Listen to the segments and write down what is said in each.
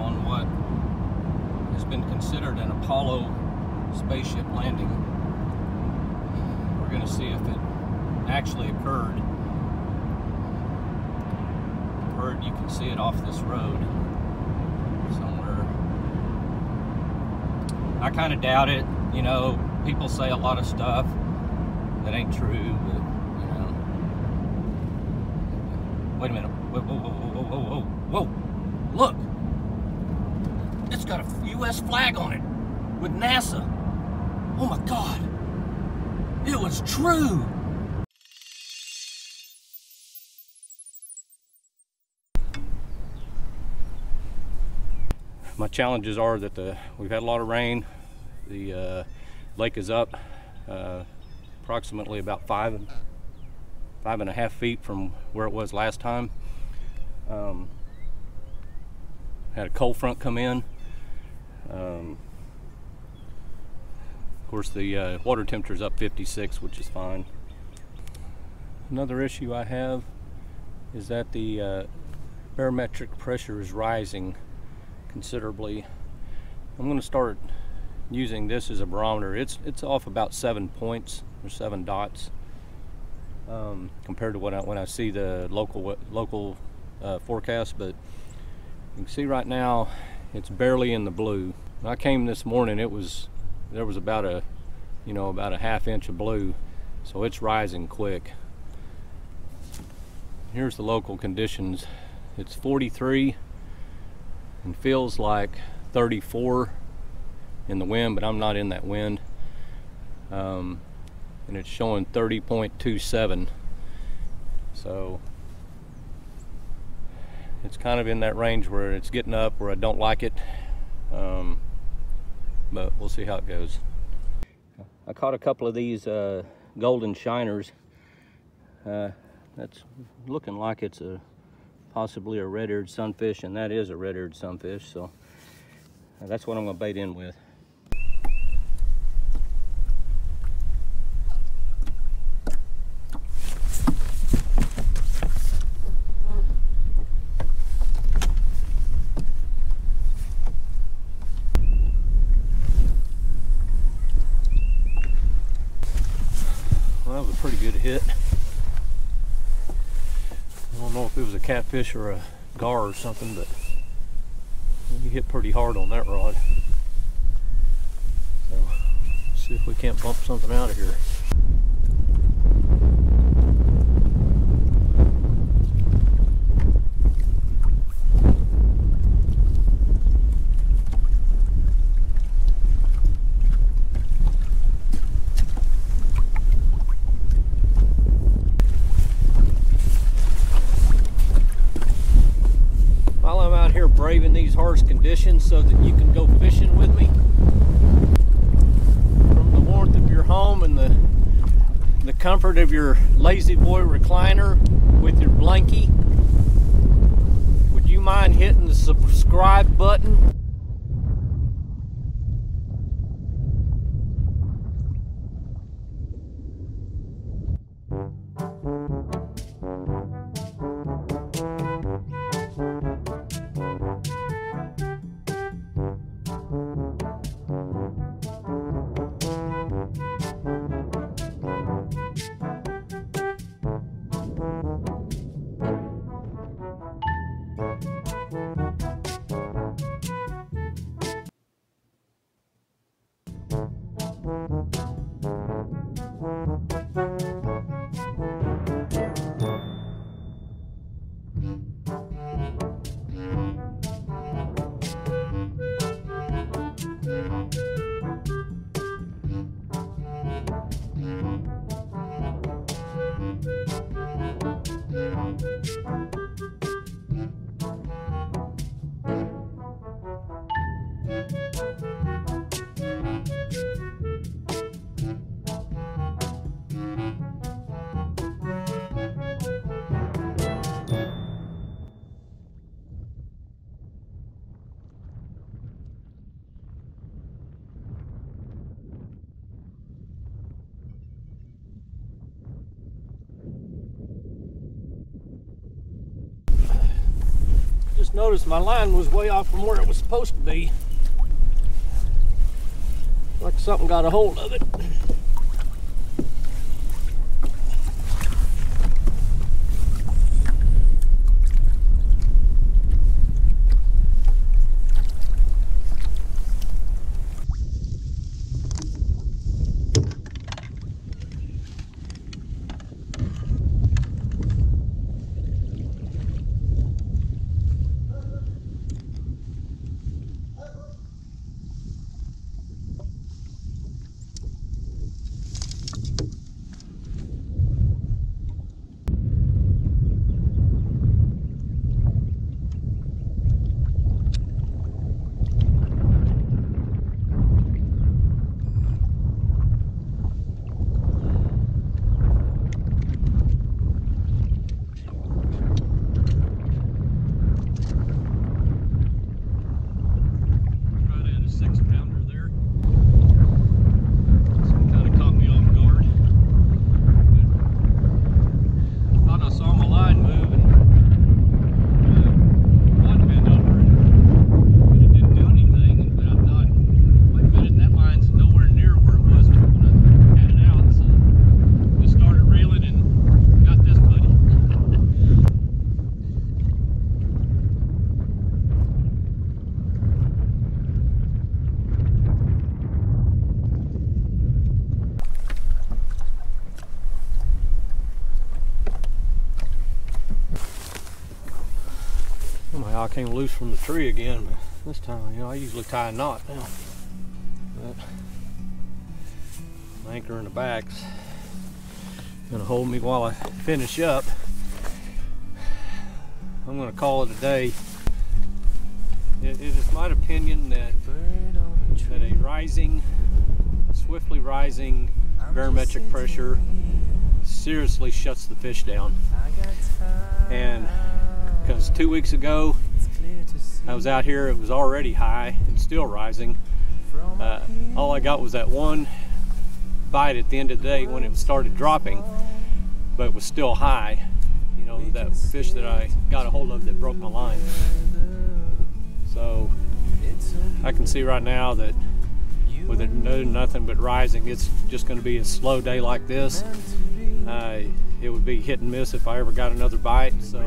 on what has been considered an Apollo spaceship landing. We're going to see if it actually occurred. I've heard you can see it off this road somewhere. I kind of doubt it. You know, people say a lot of stuff that ain't true, but you know. Wait a minute. Whoa, whoa, whoa, whoa, whoa, whoa. Look. It's got a U.S. flag on it with NASA. Oh my God. It was true. My challenges are that we've had a lot of rain. The lake is up approximately about five and a half feet from where it was last time. Had a cold front come in. Of course, the water temperature is up 56, which is fine. Another issue I have is that the barometric pressure is rising considerably. I'm going to start using this as a barometer. It's off about 7 points or 7 dots compared to when I see the local forecast. But you can see right now it's barely in the blue. When I came this morning, there was about a half inch of blue, so it's rising quick. Here's the local conditions. It's 43 and feels like 34 in the wind, but I'm not in that wind. And it's showing 30.27, so it's kind of in that range where it's getting up where I don't like it, but we'll see how it goes. I caught a couple of these golden shiners. That's looking like it's possibly a red-eared sunfish, and that is a red-eared sunfish, so that's what I'm going to bait in with. Pretty good hit. I don't know if it was a catfish or a gar or something, but we hit pretty hard on that rod. So let's see if we can't bump something out of here. Braving these harsh conditions so that you can go fishing with me from the warmth of your home and the comfort of your Lazy Boy recliner with your blankie. Would you mind hitting the subscribe button? just noticed my line was way off from where it was supposed to be. Like something got a hold of it. I came loose from the tree again, but this time, I usually tie a knot now. But an anchor in the back's gonna hold me while I finish up. I'm gonna call it a day. It is my opinion that a swiftly rising barometric pressure seriously shuts the fish down. And because 2 weeks ago I was out here, it was already high and still rising. All I got was that one bite at the end of the day when it started dropping, but it was still high. That fish that I got a hold of that broke my line. So I can see right now that with it nothing but rising, it's just going to be a slow day like this. It would be hit and miss if I ever got another bite. So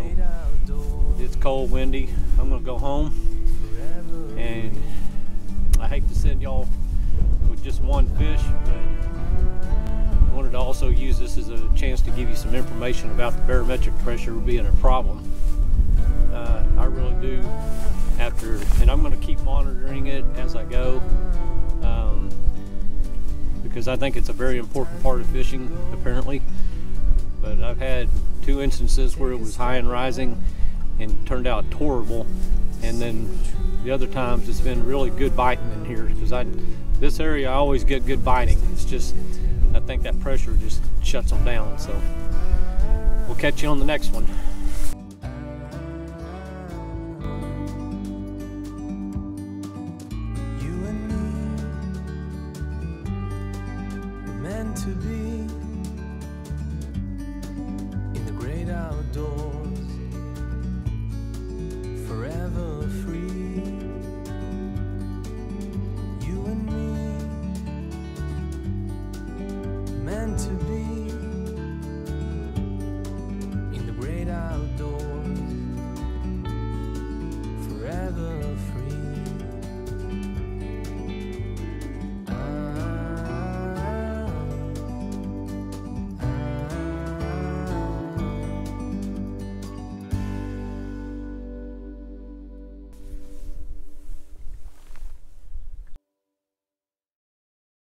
it's cold, windy. I'm gonna go home, and I hate to send y'all with just one fish, but I wanted to also use this as a chance to give you some information about the barometric pressure being a problem. I really do, and I'm gonna keep monitoring it as I go, because I think it's a very important part of fishing, apparently. But I've had two instances where it was high and rising and turned out horrible, and then the other times it's been really good biting in here, because this area I always get good biting. It's just, I think that pressure just shuts them down. So we'll catch you on the next one. You and me, meant to be.